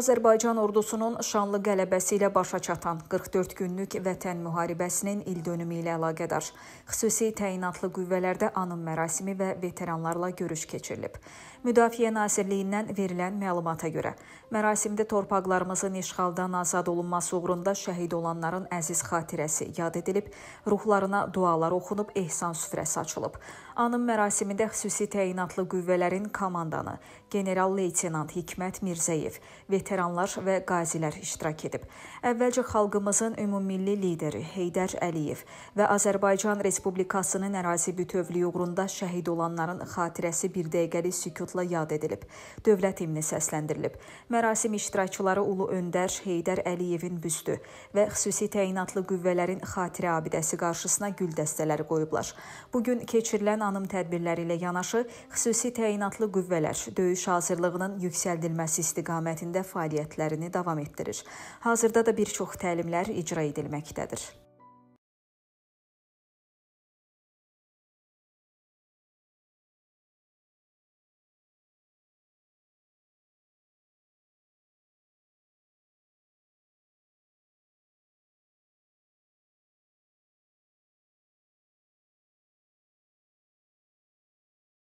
Azərbaycan ordusunun şanlı qələbəsi ilə başa çatan 44 günlük vətən müharibəsinin il dönümü ilə əlaqədar xüsusi təyinatlı qüvvələrdə anım mərasimi və veteranlarla görüş keçirilib. Müdafiə Nazirliyindən verilən məlumata görə, mərasimdə torpaqlarımızın işğaldan azad olunması uğrunda şəhid olanların əziz xatirəsi yad edilib, ruhlarına dualar oxunub, ehsan süfrəsi açılıb. Anım mərasimində xüsusi təyinatlı qüvvələrin komandanı general-leytenant Hikmət Mirzəyev, veteranlar və qazilər iştirak edib. Əvvəlcə xalqımızın ümummilli lideri Heydər Əliyev və Azərbaycan Respublikasının ərazi bütövlüyü uğrunda şəhid olanların xatirəsi bir dəqiqəlik sükutla yad edilib. Dövlət himni səsləndirilib. Mərasim iştirakçıları Ulu Öndər Heydər Əliyevin büstü və xüsusi təyinatlı qüvvələrin xatirə abidəsi qarşısına gül dəstələri qoyublar. Bugün keçirilən anım tədbirləri ilə yanaşı xüsusi təyinatlı qüvvələr döyüş hazırlığının yüksəldilməsi istiqamətində fəaliyyətlərini davam etdirir. Hazırda da bir çox təlimlər icra edilməkdədir.